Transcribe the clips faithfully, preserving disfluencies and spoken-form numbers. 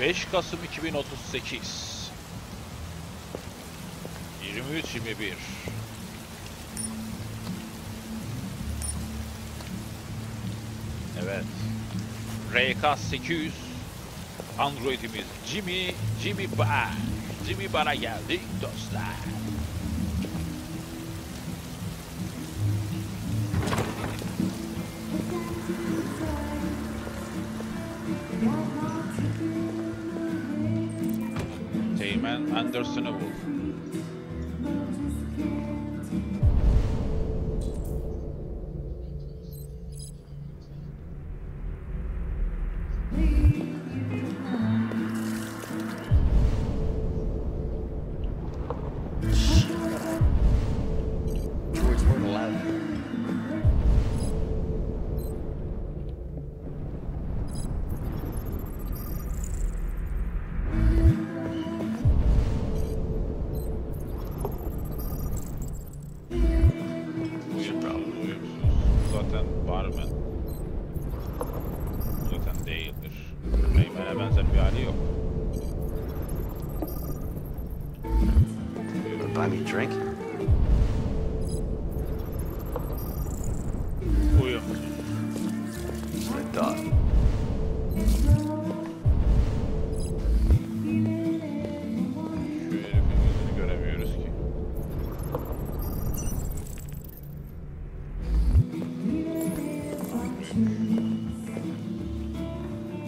beş Kasım iki bin otuz sekiz yirmi üç yirmi bir. Evet. R K sekiz yüz Android'imiz Jimmy, Jimmy Bar. Jimmy Bar'a geldik dostlar. Teğmen Anderson'ı bul.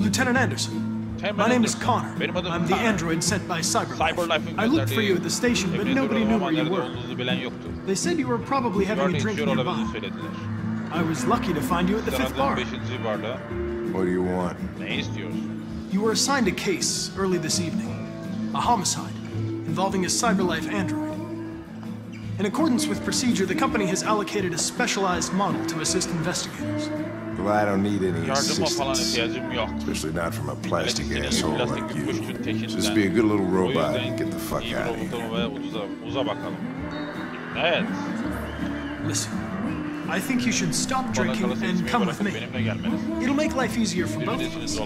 Lieutenant Anderson, Tim my Anderson. name is Connor. I'm Connor. the android sent by CyberLife. CyberLife I looked for you at the station, but nobody knew where you were. They said you were probably having a drink nearby. I was lucky to find you at the fifth bar. What do you want? You were assigned a case early this evening. A homicide involving a CyberLife android. In accordance with procedure, the company has allocated a specialized model to assist investigators. Well, I don't need any assistance, especially not from a plastic asshole like you. Just be a good little robot and get the fuck out of here. Listen, I think you should stop drinking and come with me. It'll make life easier for both of us.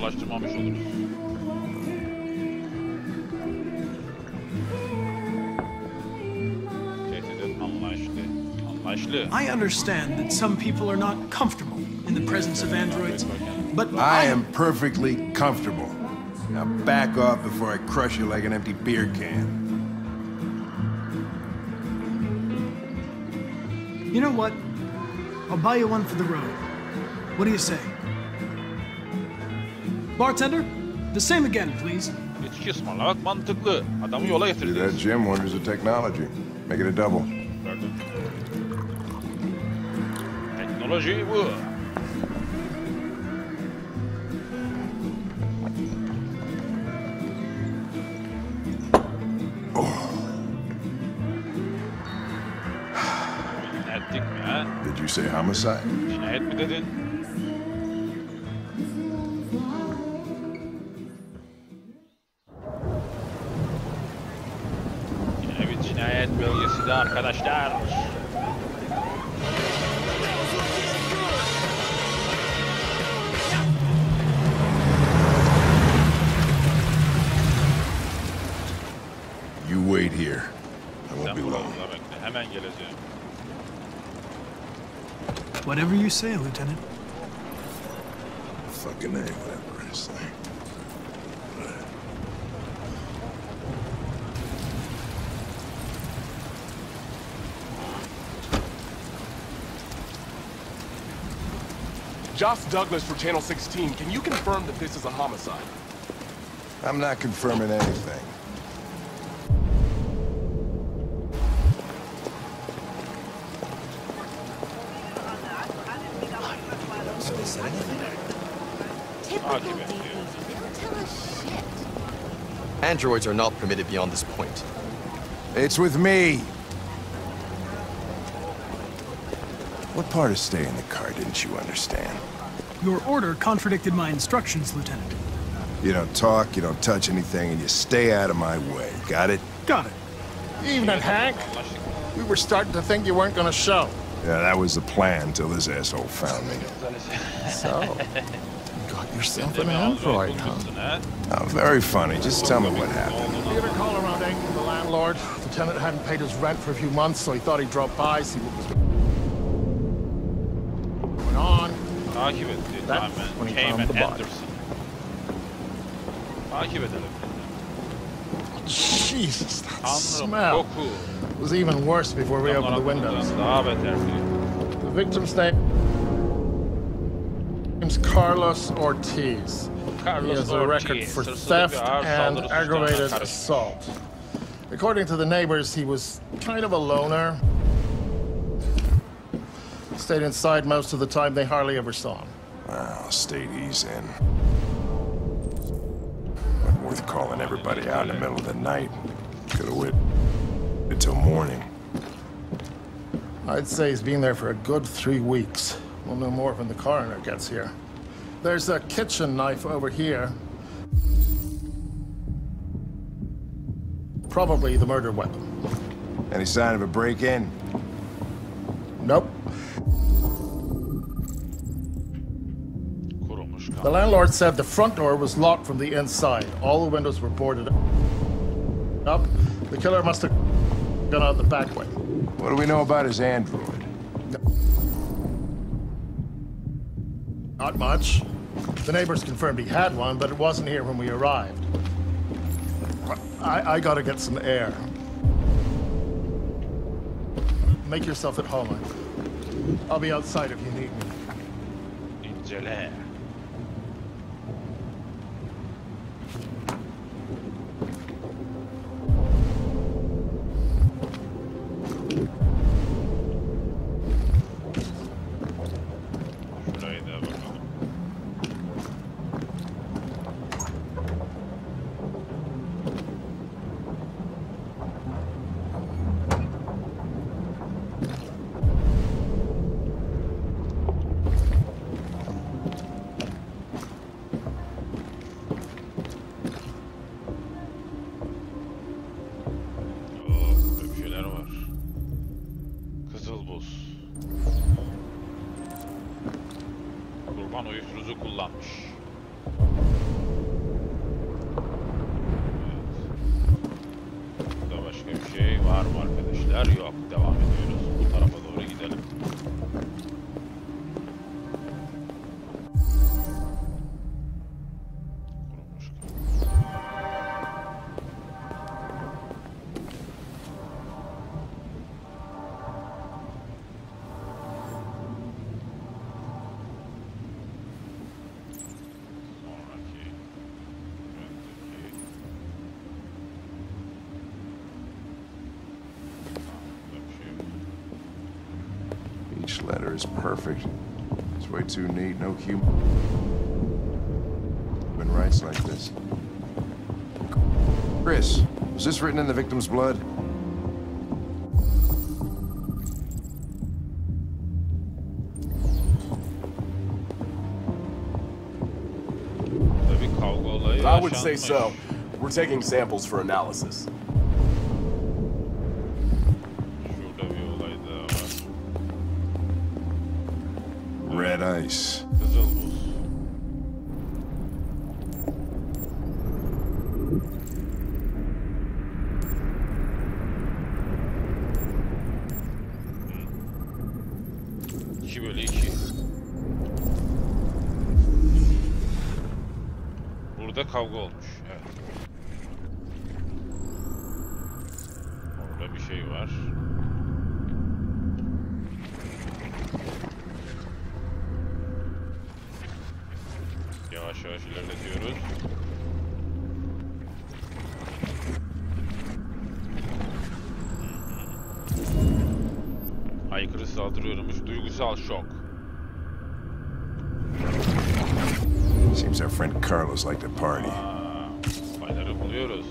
I understand that some people are not comfortable in the presence of androids, but I am perfectly comfortable. Now back off before I crush you like an empty beer can. You know what? I'll buy you one for the road. What do you say? Bartender, the same again, please. That Jim wonders the technology. Make it a double. Technology will. Did you say homicide? Cinayet mi dedin? Yine bir cinayet bölgesi de arkadaşlar. You wait here. I won't be long. Hemen geleceğim. Whatever you say, Lieutenant. Fucking A, whatever I say. Josh Douglas for Channel sixteen, can you confirm that this is a homicide? I'm not confirming anything. Androids are not permitted beyond this point. It's with me. What part of staying in the car didn't you understand? Your order contradicted my instructions, Lieutenant. You don't talk, you don't touch anything, and you stay out of my way. Got it? Got it. Evening, Hank. We were starting to think you weren't gonna show. Yeah, that was the plan till this asshole found me. So? yourself an android, huh? Oh, very funny. Just tell me what happened. We had a call around eight from the landlord. The tenant hadn't paid his rent for a few months, so he thought he'd drop by, see what was going on. Occupant did not came at Anderson. Occupant did oh, Jesus, that smell was even worse before we opened the windows. The victim's name's Carlos Ortiz. He has a record for theft and aggravated assault. According to the neighbors, he was kind of a loner. Stayed inside most of the time. They hardly ever saw him. Wow, state he's in. Not worth calling everybody out in the middle of the night. Could have waited until morning. I'd say he's been there for a good three weeks. We'll know more when the coroner gets here. There's a kitchen knife over here. Probably the murder weapon. Any sign of a break-in? Nope. The landlord said the front door was locked from the inside. All the windows were boarded up. The killer must have gone out the back way. What do we know about his android? Not much. The neighbors confirmed he had one, but it wasn't here when we arrived. I, I gotta get some air. Make yourself at home. I'll be outside if you need me. In July. Each letter is perfect. It's way too neat. No human rights like this. Chris, was this written in the victim's blood? I would say so. We're taking samples for analysis. Nice. Burada kavga olmuş. Evet. Orada bir şey var. Yavaş yavaş ilerletiyoruz. Aykırı saldırıyormuş. Duygusal şok. Seems our friend Carlos liked the party. Fayları buluyoruz.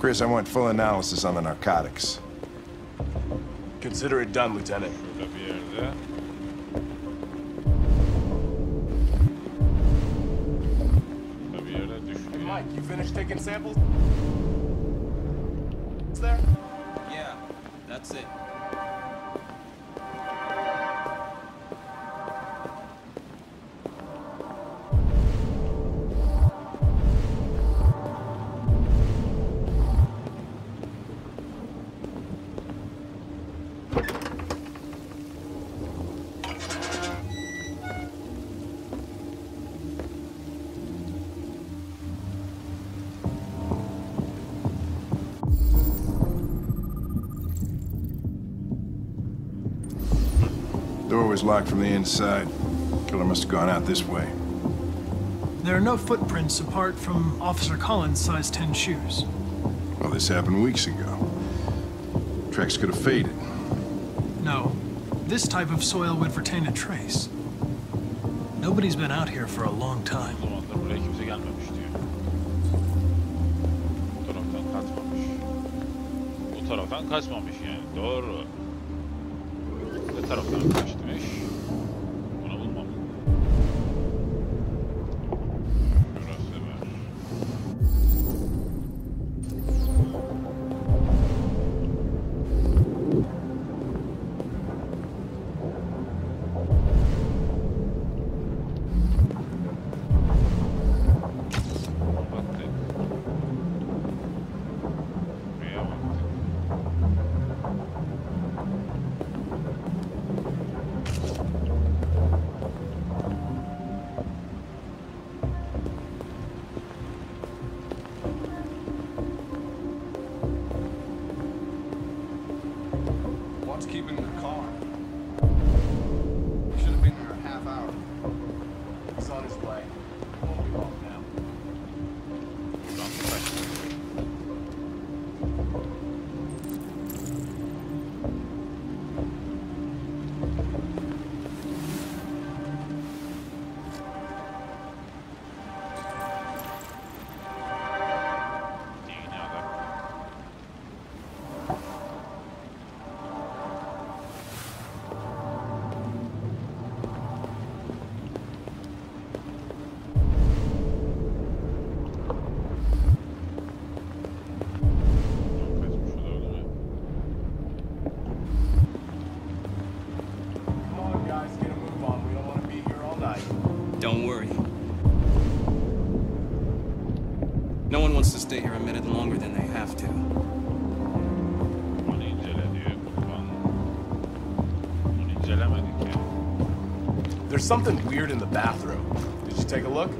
Chris, I want full analysis on the narcotics. Consider it done, Lieutenant. Şurada bir yerde. You finished taking samples? It's there? Yeah, that's it. Door was locked from the inside. Killer must have gone out this way. There are no footprints apart from Officer Collins' size ten shoes. Well, this happened weeks ago. Tracks could have faded. No. This type of soil would retain a trace. Nobody's been out here for a long time. Taraftan kaçmamış yani. Doğru. Ne taraftan kaçmış? Onu bulmam. Burası var. Stay here a minute longer than they have to. There's something weird in the bathroom. Did you take a look?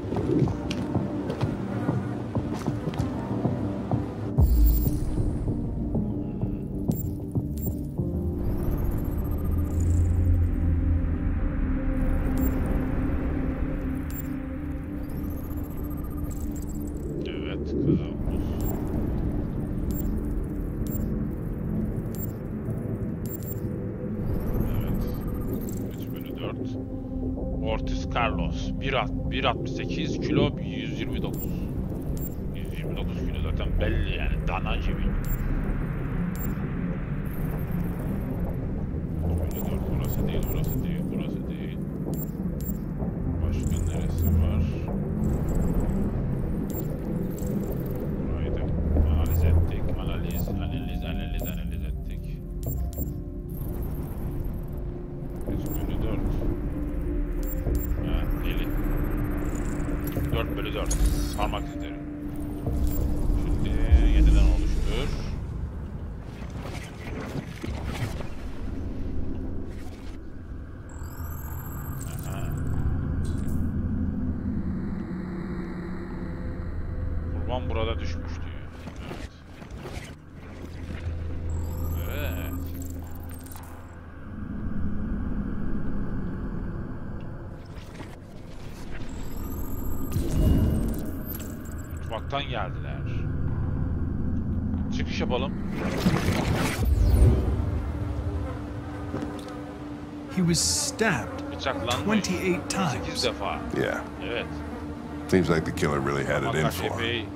Ortiz Carlos bir altmış sekiz kilo yüz yirmi dokuz. yüz yirmi dokuz kilo zaten belli yani dana gibi. Burası değil, burası değil, burası değil. Başka neresi var? Burayı da analiz ettik. Analiz, analiz, analiz, analiz ettik. yüz yirmi dört. dört bölü dört parmak izleri. Şimdi yediden oluştur. Aha. Kurban burada düşmüştü. Evet. Evet. Mutfaktan geldiler. Çıkış yapalım. He was stabbed twenty-eight times. Yeah. Evet. Seems like the killer really had it in for him.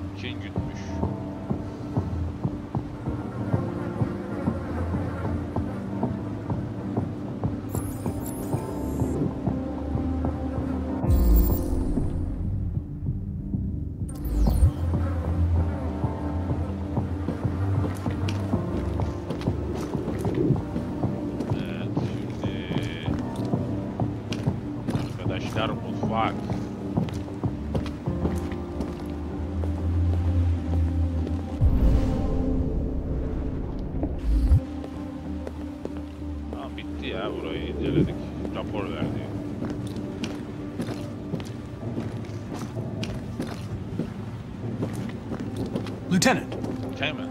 Lieutenant,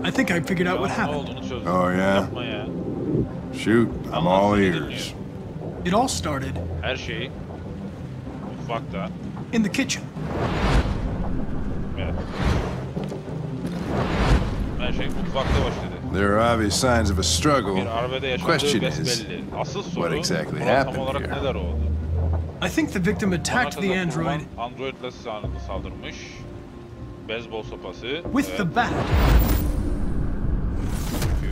I think I figured out what happened. Oh yeah? Shoot, I'm all ears. It all started... Had she? Well, fuck that. In the kitchen. Yeah. There are obvious signs of a struggle. The question is, what exactly happened here? I think the victim attacked the android with the bat.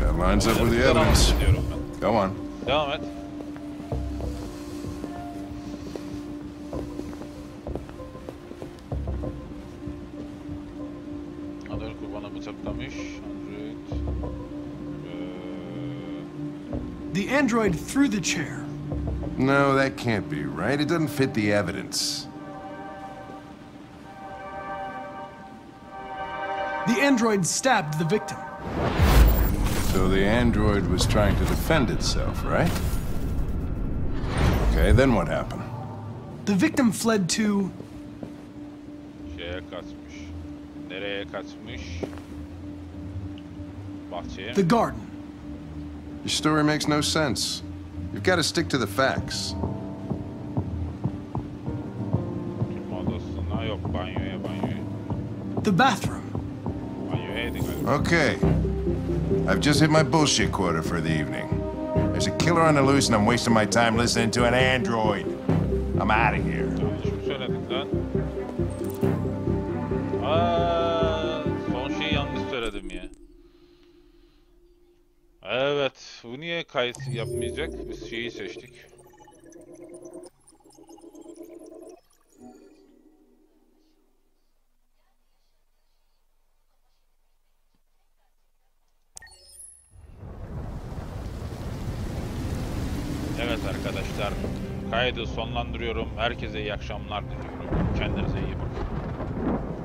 That lines up with the evidence. Go on. Damn it. The android threw the chair. No, that can't be right. It doesn't fit the evidence. The android stabbed the victim. So the android was trying to defend itself, right? Okay, then what happened? The victim fled to... the garden. Your story makes no sense. You've got to stick to the facts. The bathroom. Okay. I've just hit my bullshit quota for the evening. There's a killer on the loose and I'm wasting my time listening to an android. I'm out of here. Evet, bu niye kayıt yapmayacak? Biz şeyi seçtik. Evet arkadaşlar, kaydı sonlandırıyorum. Herkese iyi akşamlar diliyorum. Kendinize iyi bakın.